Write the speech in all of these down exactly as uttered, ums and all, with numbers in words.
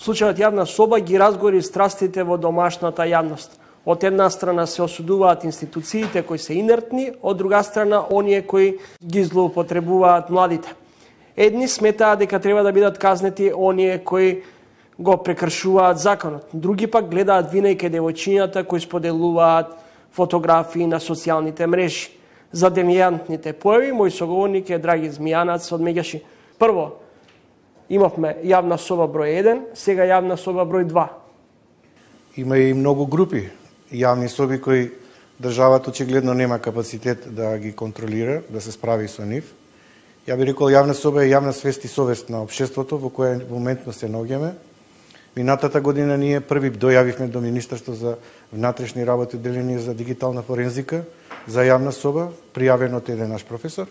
Случајот Јавна соба ги разгори страстите во домашната јавност. Од една страна се осудуваат институциите кои се инертни, од друга страна оние кои ги злоупотребуваат младите. Едни сметаат дека треба да бидат казнети оние кои го прекршуваат законот. Други пак гледаат вина и кај девојчињата кои споделуваат фотографии на социјалните мрежи. За демијантните појави, мој соговорник е Драги Змијанаци од Меѓаши. Прво, имавме јавна соба број еден, сега јавна соба број два. Има и многу групи јавни соби кои државата очигледно нема капацитет да ги контролира, да се справи со нив. Ја би рекол, јавна соба е јавна свест и совест на општеството во која моментно се наоѓаме. Минатата година ние први дојавивме до Министерството за внатрешни работи Деление за дигитална форензика за јавна соба, пријавен од еден наш професор.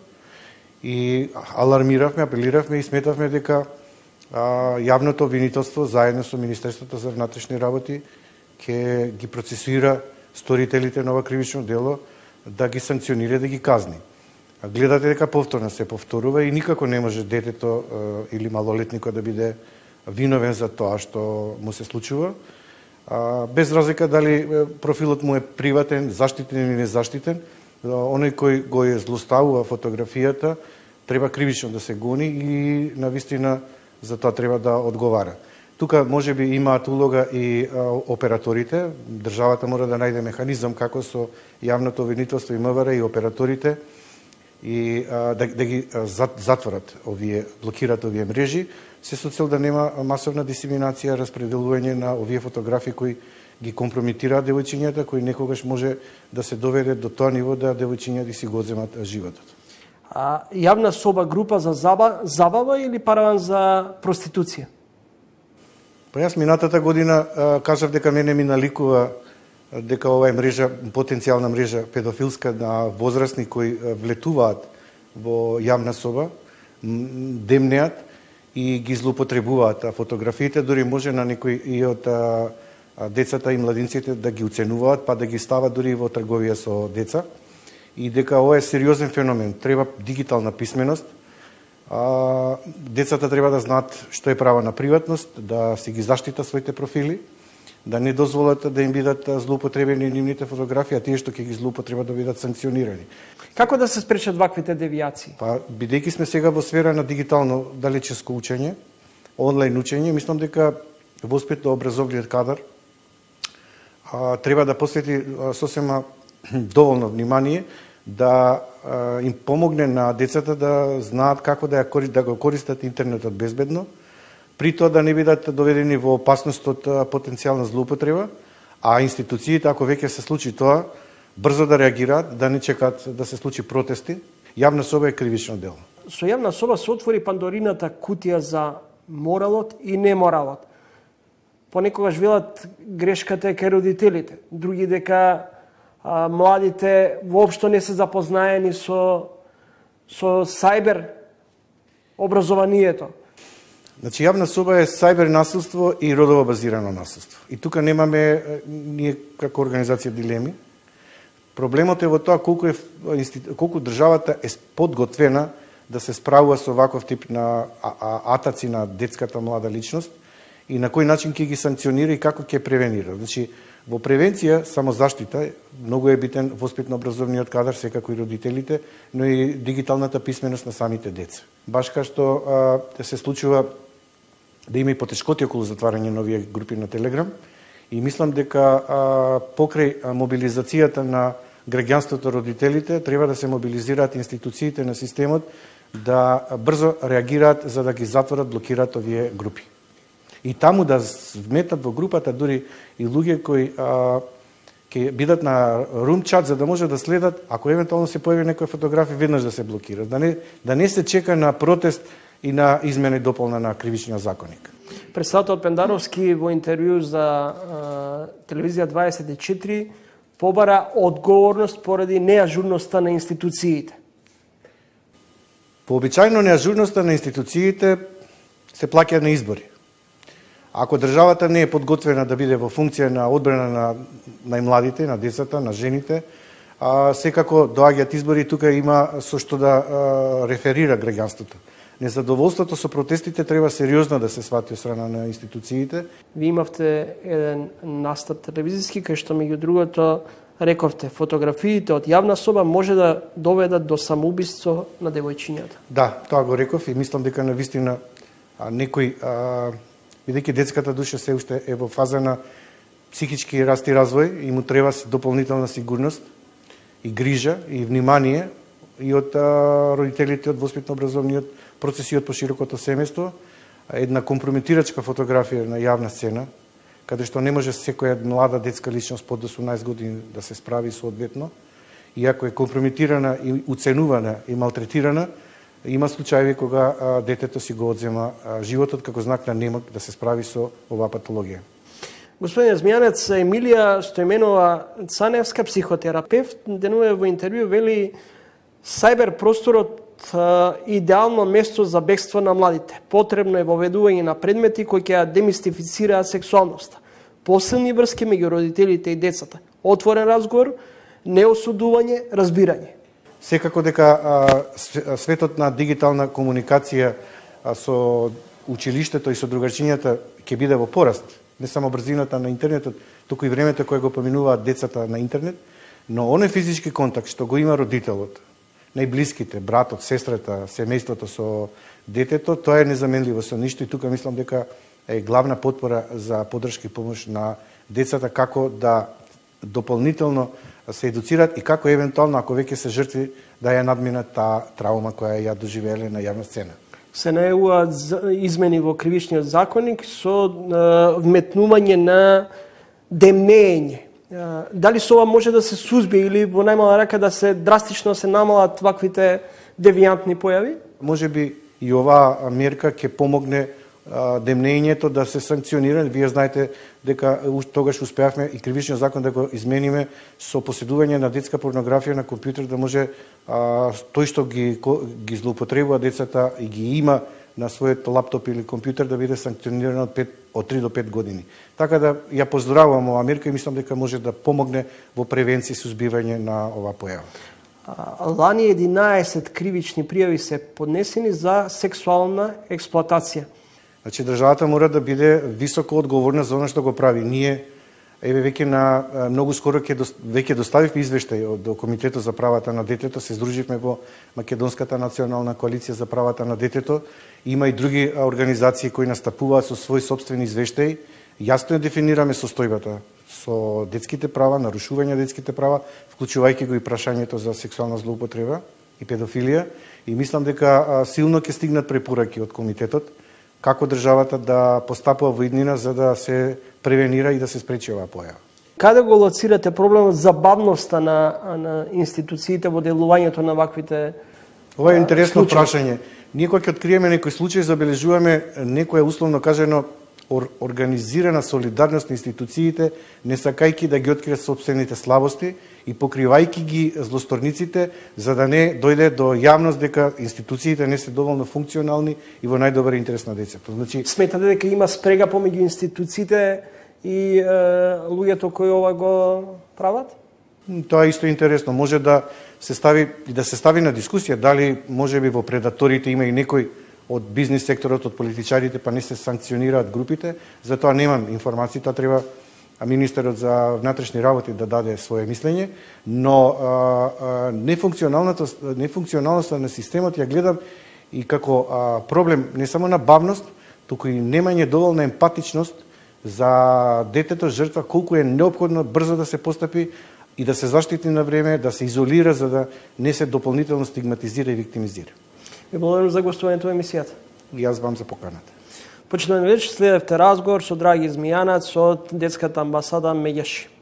И алармиравме, апелиравме и сметавме дека а, јавното обвинителство заедно со Министерството за внатрешни работи ќе ги процесуира сторителите на ова кривично дело, да ги санкционира, да ги казни. А гледате дека повторно се повторува и никако не може детето а, или малолетникот да биде виновен за тоа што му се случува, без разлика дали профилот му е приватен, заштитен или незаштитен, оној кој го е злоставува фотографијата треба кривично да се гони и навистина за тоа треба да одговара. Тука можеби имаат улога и операторите, државата мора да најде механизам како со јавното обвинителство и МВР и операторите и а, да, да ги затворат овие, блокираат овие мрежи, се со цел да нема масовна дисеминација, распределување на овие фотографии кои ги компромитираат девојчињата, кои некогаш може да се доведе до тоа ниво да девојчињата си го земат животот. А, јавна соба група за заба, забава или параван за проституција? Па јас минатата година а, кажав дека мене ми наликува дека ова е мрежа, потенцијална мрежа педофилска на возрастни кои влетуваат во јавна соба, демнеат и ги злоупотребуваат фотографиите, дури може на некои и од а, децата и младинците да ги уценуваат, па да ги стават дури во трговија со деца. И дека ова е сериозен феномен, треба дигитална писменост, а, децата треба да знаат што е право на приватност, да си ги заштита своите профили, да не дозволат да им бидат злоупотребени нивните фотографии, а тие што ќе ги злоупотребат да бидат санкционирани. Како да се спречат ваквите девијации? Па, бидејќи сме сега во сфера на дигитално далеческо учење, онлайн учење, мислам дека воспитно-образовниот кадар а, треба да посвети а, сосема доволно внимание да а, им помогне на децата да знаат како да, ја, да го користат интернетот безбедно, при тоа да не бидат доведени во опасност од потенцијална злоупотреба, а институциите, ако веќе се случи тоа, брзо да реагираат, да не чекаат да се случи протести. Јавна соба е кривично дело. Со јавна соба се отвори пандорината кутија за моралот и неморалот. Понекогаш велат грешката е кај родителите, други дека а, младите воопшто не се запознаени со со сајбер образованието. Значи, јавна соба е сајбер насилство и родово базирано насилство. И тука немаме ние како организација дилеми. Проблемот е во тоа колку е колку државата е подготвена да се справува со ваков тип на атаци на детската млада личност и на кој начин ќе ги санкционира и како ќе превенира. Значи, во превенција само заштита многу е битен воспитно-образовниот кадар, секако и родителите, но и дигиталната писменост на самите деца. Баш како што а, се случува да има и потешкоти околу затварање на овие групи на Телеграм. И мислам дека а, покрај а, мобилизацијата на граѓанството, родителите, треба да се мобилизираат институциите на системот да брзо реагираат за да ги затворат, блокираат овие групи. И таму да вметат во групата дури и луѓе кои а, ќе бидат на рум чат за да може да следат, ако евентуално се појави некоја фотографија, веднаш да се блокира. Да не, да не се чека на протест и на измена и дополна на кривичниот законник. Пресатот Пендаровски во интервју за а, телевизија дваесет и четири побара одговорност поради неажурноста на институциите. Вообичаено неажурноста на институциите се плаќа на избори. Ако државата не е подготвена да биде во функција на одбрана на најмладите, на децата, на жените, а, секако доаѓаат избори, тука има со што да а, реферира граѓанството. Незадоволството со протестите треба сериозно да се свати од страна на институциите. Ви имавте еден настап телевизиски, кај што меѓу другото рековте, фотографиите од јавна соба може да доведат до самоубиство на девојчињата. Да, тоа го реков и мислам дека на вистина некој, бидејќи детската душа се уште е во фаза на психички раст и развој, и му треба дополнителна сигурност и грижа и внимание и од родителите, од воспитно-образовниот процес и од поширокото семејство. Една компрометирачка фотографија на јавна сцена, каде што не може секоја млада детска личност под осумнаесет години да се справи соодветно, иако е компрометирана и уценувана и малтретирана, има случаи кога детето си го одзема животот како знак на немок да се справи со оваа патологија. Господин Змијанец, Емилија Стоименова Цаневска, психотерапевт, денува во интервју, вели сајберпросторот идеално место за бегство на младите. Потребно е воведување на предмети кои ќе демистифицираат сексуалноста, посилни врски меѓу родителите и децата, отворен разговор, неосудување, разбирање. Секако дека светот на дигитална комуникација со училиштето и со другарчињата ќе биде во пораст, не само брзината на интернетот, туку и времето кое го поминуваат децата на интернет, но оној физички контакт што го има родителот, најблиските, братот, сестрата, семејството со детето, тоа е незаменливо со ништо и тука мислам дека е главна потпора за поддршка и помош на децата како да дополнително се едуцираат и како евентуално ако веќе се жртви да ја надминат таа травма која ја доживееле на јавна сцена. Се најавуваат измени во кривичниот законник со вметнување на демнење. Дали со ова може да се сузби или во најмала рака да се драстично се намалат ваквите девијантни појави? Може би и оваа мерка ќе помогне демнењето да се санкционира. Вие знаете дека тогаш успеавме и кривичниот закон да го измениме со поседување на детска порнографија на компјутер, да може тој што ги, ги злоупотребува децата и ги има на својот лаптоп или компјутер да биде санкциониран од пет од три до пет години. Така да ја поздравувам оваа мерка и мислам дека може да помогне во превенција и сузбивање на оваа појава. Лани единаесет кривични пријави се поднесени за сексуална експлоатација. Значи државата мора да биде високо одговорна за она што го прави. Ние еве веќе на многу скоро ќе веќе доставивме извештај од Комитетот за правата на детето, се здруживме во македонската национална коалиција за правата на детето. Има и други организации кои настапуваат со своји сопствени извештаи. Јасно ја дефинираме состојбата со детските права, нарушување на детските права, вклучувајќи го и прашањето за сексуална злоупотреба и педофилија, и мислам дека силно ќе стигнат препораки од комитетот како државата да постапува во иднина за да се превенира и да се спречи оваа појава. Каде го лоцирате проблемот за бавноста на, на институциите во делувањето на ваквите случаи? Ова е интересно прашање. Ние кога ќе откриеме некој случај, забележуваме некоја условно кажено ор, организирана солидарност на институциите, не сакајки да ги откријат сопствените слабости и покривајки ги злосторниците, за да не дојде до јавност дека институциите не се доволно функционални и во најдобар интерес на децата. Значи, сметате дека има спрега помеѓу институциите и е, луѓето кои ова го прават? Тоа исто е интересно. Може да се стави да се стави на дискусија дали можеби во предаторите има и некој од бизнис секторот, од политичарите, па не се санкционираат групите. За тоа немам информација, тоа треба министерот за внатрешни работи да даде свое мислење, но а, а, нефункционалната нефункционалноста на системот ја гледам и како а, проблем не само на бавност, туку и немање доволна емпатичност за детето жртва, колку е неопходно брзо да се постапи и да се заштити на време, да се изолира за да не се дополнително стигматизира и виктимизира. И благодарам за гостувањето во емисијата. И јас вам за поканата. Почитувани вечер, следевте разговор со Драги Змијанаци од Детската амбасада Меѓаши.